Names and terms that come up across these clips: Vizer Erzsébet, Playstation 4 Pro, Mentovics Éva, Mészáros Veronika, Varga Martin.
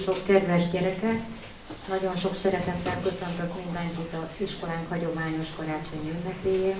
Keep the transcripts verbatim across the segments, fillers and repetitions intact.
pedagógusok, kedves gyerekek! Nagyon sok szeretettel köszöntök mindenkit az iskolánk hagyományos karácsonyi ünnepéjén.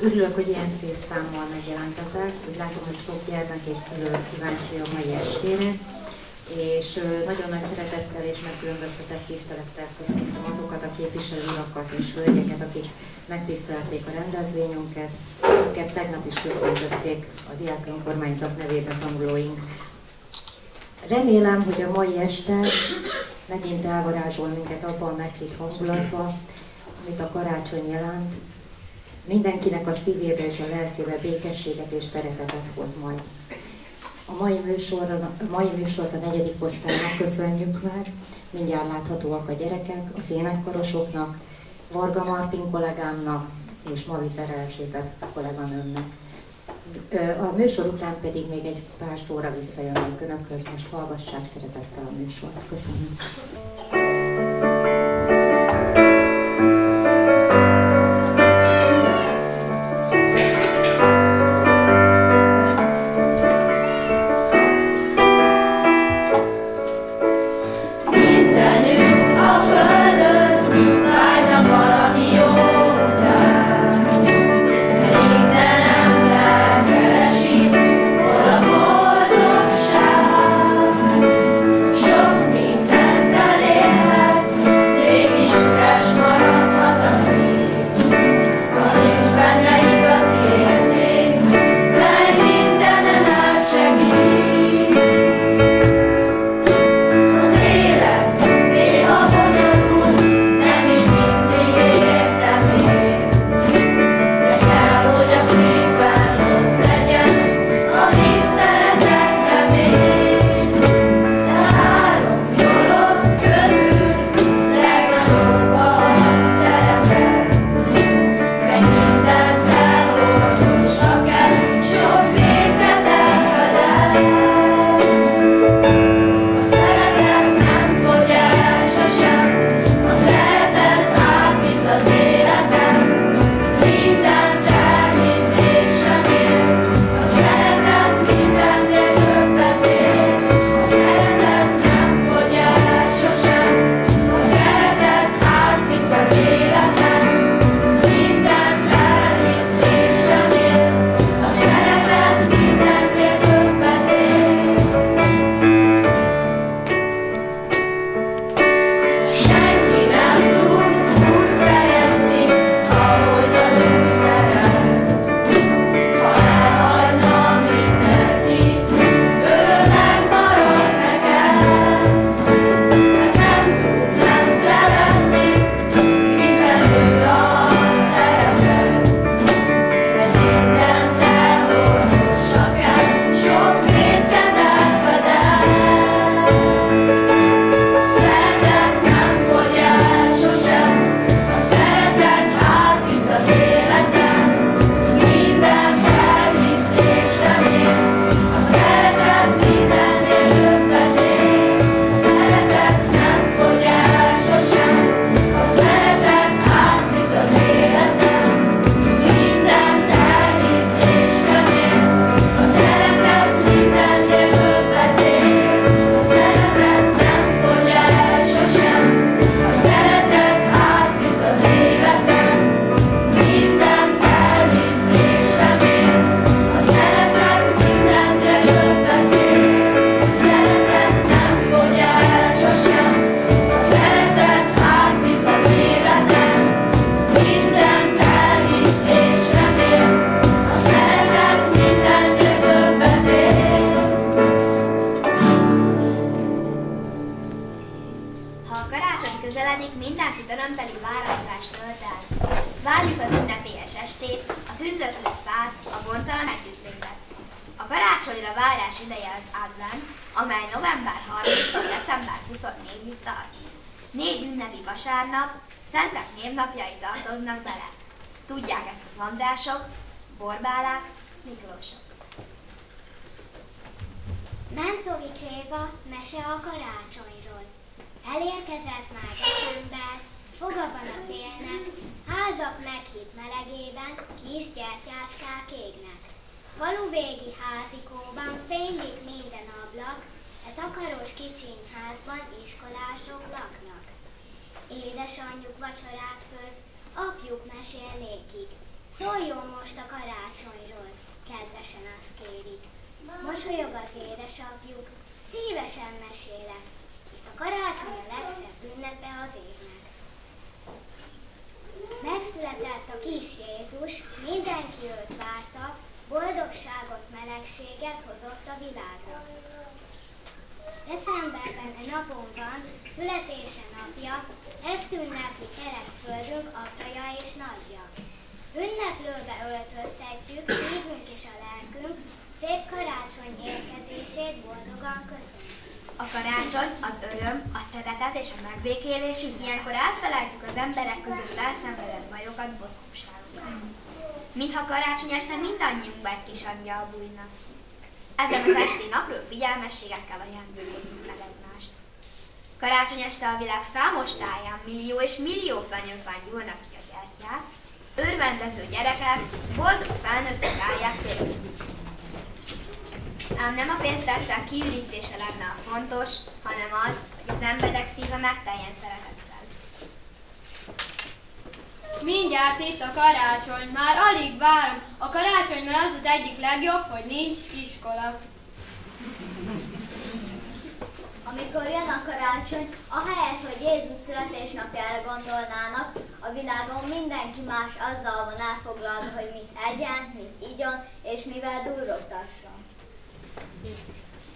Örülök, hogy ilyen szép számmal megjelentetek, úgy látom, hogy sok gyermek és szülő kíváncsi a mai estére, és nagyon nagy szeretettel és megkülönböztetett tisztelettel köszöntöm azokat a képviselőrakat és hölgyeket, akik megtisztelték a rendezvényünket, akiket tegnap is köszöntötték a Diák Önkormányzat nevében tanulóink. Remélem, hogy a mai este megint elvarázsol minket abban a meghitt hangulatba, amit a karácsony jelent, mindenkinek a szívébe és a lelkébe békességet és szeretetet hoz majd. A mai, műsorra, a mai műsort a negyedik osztálynak köszönjük meg, mindjárt láthatóak a gyerekek, az énekkarosoknak, Varga Martin kollégámnak és ma Vizer Erzsébet kolléganőmnek. A műsor után pedig még egy pár szóra visszajönnek Önökhöz, most hallgassák szeretettel a műsort. Köszönöm szépen! Mentovics Éva mese a karácsonyról. Elérkezett már december, foga van a télnek, házak meghitt melegében, kis gyertyáskák égnek. Falu végi házikóban fénylik minden ablak, e Karós kicsinyházban iskolások laknak. Édesanyjuk vacsorát főz, apjuk mesél nékik. Szóljon most a karácsonyról, kedvesen azt kérik. Mosolyog az édesapjuk, szívesen mesélek, hisz a karácsony a legszebb ünnepe az évnek. Megszületett a kis Jézus, mindenki őt várta, boldogságot, melegséget hozott a világra. Decemberben a napon van, születése napja, ezt ünnepli kerekföldünk apja és nagyja. Ünneplőbe öltöztetjük, szívünk és a lelkünk, szép karácsony érkezését boldogan köszönjük. A karácsony, az öröm, a szeretet és a megbékélésünk, ilyenkor elfelejtjük az emberek között elszenvedett bajokat, bosszúságokat. Mintha karácsony este mindannyiunkban egy kis angyal bújna. Ezen az esti napról figyelmességekkel ajándékozunk meg egymást. Karácsony este a világ számos táján millió és millió fenyőfán gyúlnak ki a gyertyát, örvendező gyerekek, boldog felnőttek állják körül. Ám nem a pénztárcák kiürítése lenne a fontos, hanem az, hogy az emberek szíve megteljen szeretettel. Mindjárt itt a karácsony, már alig várom. A karácsony már az az egyik legjobb, hogy nincs iskola. Amikor jön a karácsony, ahelyett, hogy Jézus születésnapjára gondolnának, a világon mindenki más azzal van elfoglalva, hogy mit egyen, mit igyon és mivel durrogtasson.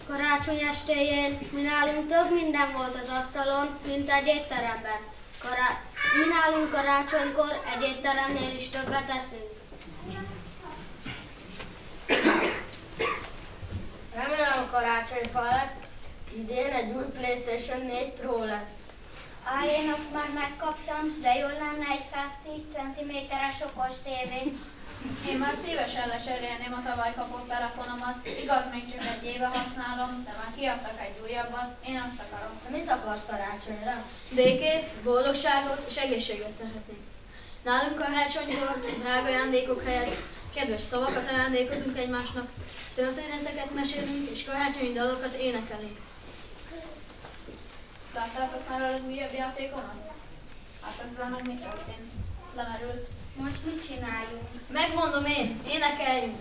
Karácsony estéjén mi nálunk több minden volt az asztalon, mint egy étteremben. Kará- mi nálunk karácsonykor egy étteremnél is többet eszünk. Remélem a karácsonyfa lett. Idén egy új Playstation négy Pro lesz. Á, én azt már megkaptam, de jól lenne egy száztíz centiméteres okos tévén. Én már szívesen leserélném a tavaly kapott telefonomat. Igaz, még csak egy éve használom, de már kiadtak egy újabbat. Én azt akarom. Mit akarsz karácsonyra? Békét, boldogságot és egészséget szeretnék. Nálunk karácsonykor drága ajándékok helyett kedves szavakat ajándékozunk egymásnak, történeteket mesélünk és karácsonyi dalokat énekelünk. Láttátok már a legújabb játékomat? Hát ezzel meg mi történt? Lemerült. Most mit csináljunk? Megmondom én, énekeljünk!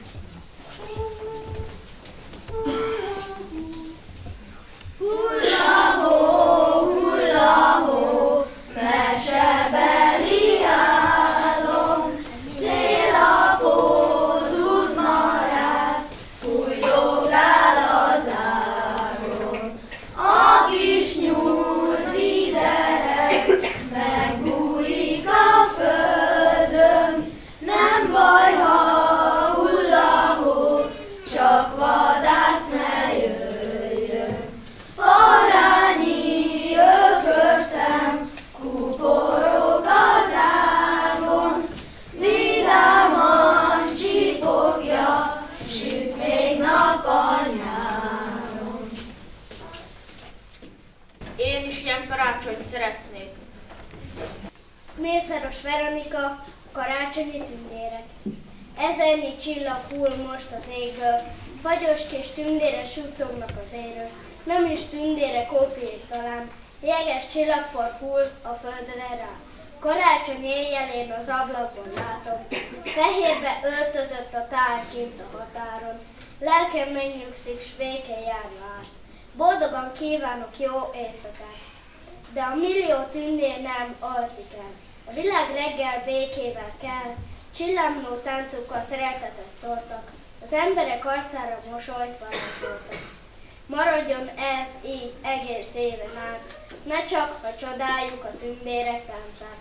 Hullahó, hullahó, mesebeli álom, télapóz, húzd ma rá, fújjog el az ágon. A kis nyúl viderek, megbújik a föld. Baj, ha hullahó, csak vadász ne jöjjön. Arányi ökörszem, kuporog az ágon, vidáman csipogja, süt még nap a nyáron. Én is ilyen karácsonyt szeretnék. Mészáros Veronika, karácsonyi tündérek. Ezernyi csillag hull most az égből, fagyos kis tündére suttognak az éről. Nem is tündére kópír talán, jeges csillagpor hull a földre rá. Karácsony éjjelén az ablakon látom, fehérbe öltözött a tár kint a határon. Lelkem megnyugszik, s békén jár már. Boldogan kívánok jó éjszakát, de a millió tündér nem alszik el. A világ reggel békével kell, csillámló táncukkal szeretetet szórtak, az emberek arcára mosolyt varázsoltak. Maradjon ez így egész éven át, ne csak a csodáljuk a tündérek táncát.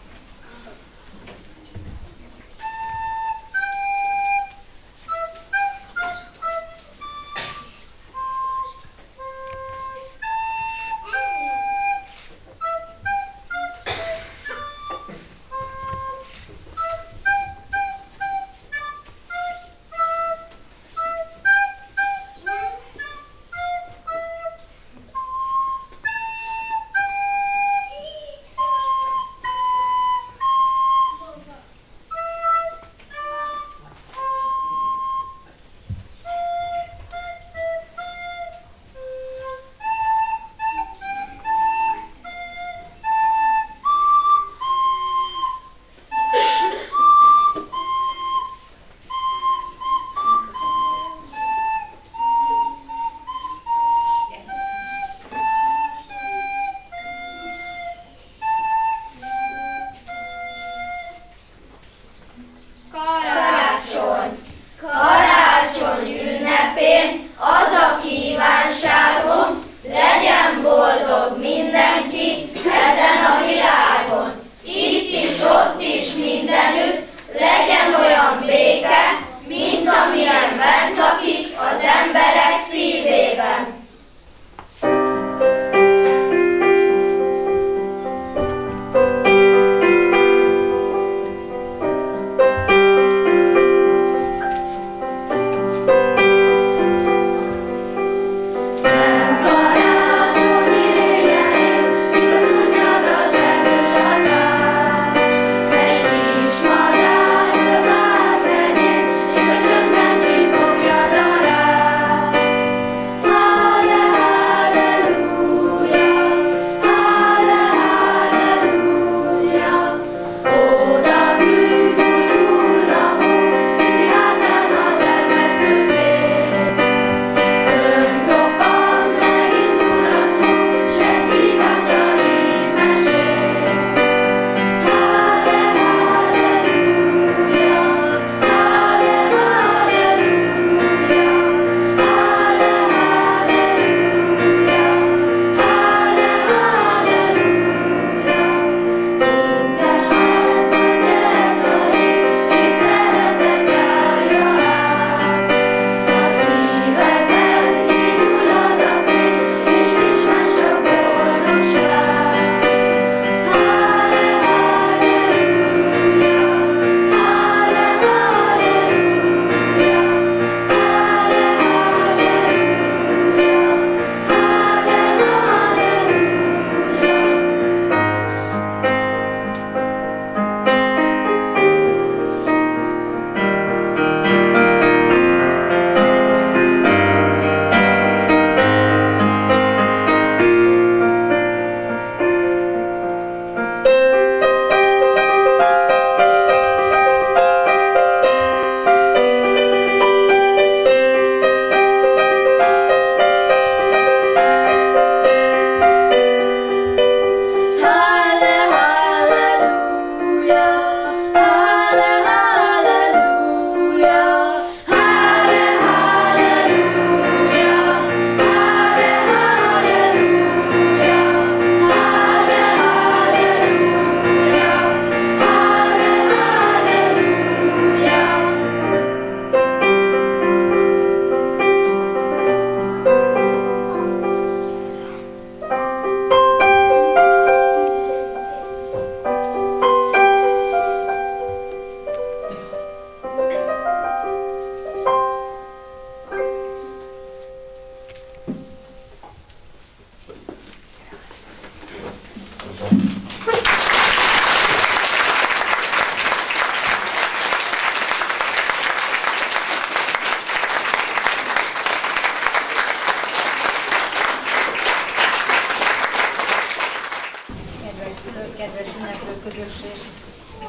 közösség.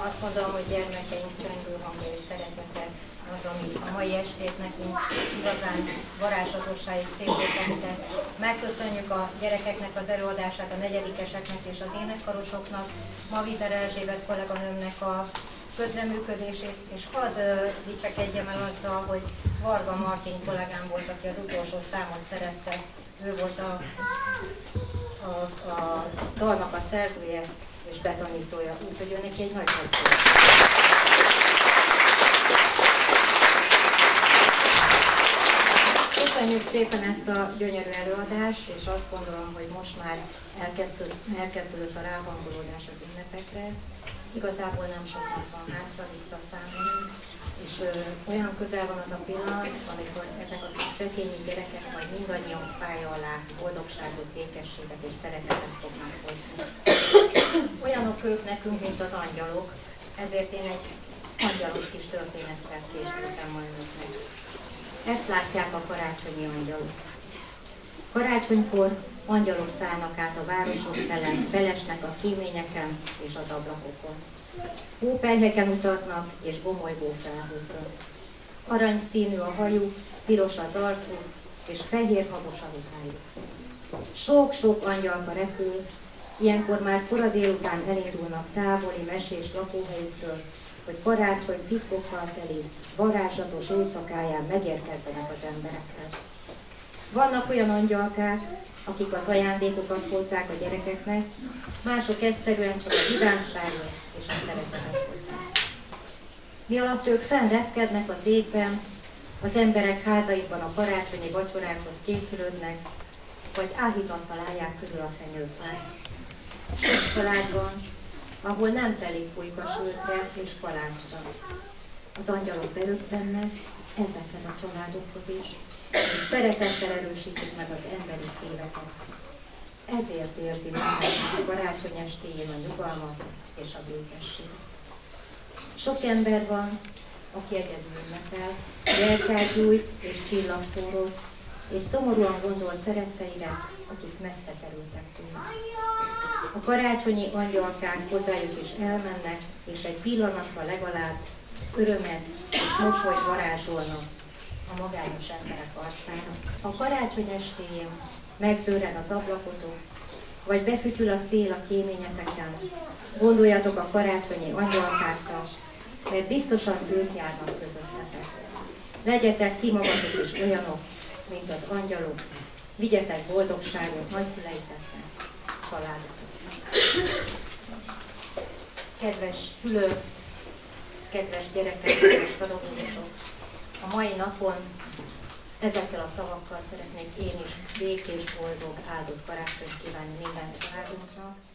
Azt mondom, hogy gyermekeink csendő hangjai szeretetek az, ami a mai estét nekünk igazán varázsatossáig szépítette. Megköszönjük a gyerekeknek az előadását, a negyedikeseknek és az énekkarosoknak, ma Vizer Erzsébet kolléganőmnek a közreműködését, és hadd dicsekedjem el azzal, hogy Varga Martin kollégám volt, aki az utolsó számot szerezte, ő volt a, a, a dalnak a szerzője és betanítója, úgyhogy ő neki egy nagy szakértő. Köszönjük szépen ezt a gyönyörű előadást, és azt gondolom, hogy most már elkezdődött, elkezdődött a ráhangolódás az ünnepekre. Igazából nem sokat van hátra, visszaszámolunk, és ö, olyan közel van az a pillanat, amikor ezek a csekényi gyerekek majd mindannyian fája alá boldogságot, békességet és szeretetet fognak hozni. Olyanok ők nekünk, mint az angyalok, ezért én egy angyalos kis történettel készültem ma önöknek. Ezt látják a karácsonyi angyalok. Karácsonykor angyalok szállnak át a városok felett, belesnek a kíményeken és az ablakokon. Hópelyheken utaznak és gomolygó felhőkön. Arany színű a hajuk, piros az arcuk és fehér habos a ruhájuk. Sok-sok angyalka repül, ilyenkor már kora délután elindulnak távoli mesés lakóhelyüktől, hogy karácsony titkokkal teli, varázslatos éjszakáján megérkezzenek az emberekhez. Vannak olyan angyalkák, akik az ajándékokat hozzák a gyerekeknek, mások egyszerűen csak a vidámságot és a szeretetet hozzák. Mi alatt ők fennrepkednek az égben, az emberek házaiban a karácsonyi vacsorákhoz készülődnek, vagy áhítan találják körül a fenyőfát. Sok családban, ahol nem telik pulyka sültre és kalácsra. Az angyalok beröppennek ezekhez a családokhoz is, és szeretettel erősítik meg az emberi szíveket. Ezért érzi mindenki a karácsony estéjén a nyugalmat és a békességet. Sok ember van, aki egyedül ünnepel, gyertyát gyújt és csillagszórót, és szomorúan gondol szeretteire, akik messze kerültek tőle. A karácsonyi angyalkák hozzájuk is elmennek, és egy pillanatra legalább örömet és mosolyt varázsolnak a magányos emberek arcára. A karácsony estéjén megzörren az ablakotok, vagy befütyül a szél a kéményeteken. Gondoljatok a karácsonyi angyalkákra, mert biztosan ők járnak közöttetek. Legyetek ti magatok is olyanok, mint az angyalok. Vigyetek boldogságot nagyszüleiteknek, családoknak. Kedves szülők, kedves gyerekek, kedves pedagógusok! A mai napon ezekkel a szavakkal szeretnék én is békés, boldog, áldott karácsonyt kívánni minden családunknak.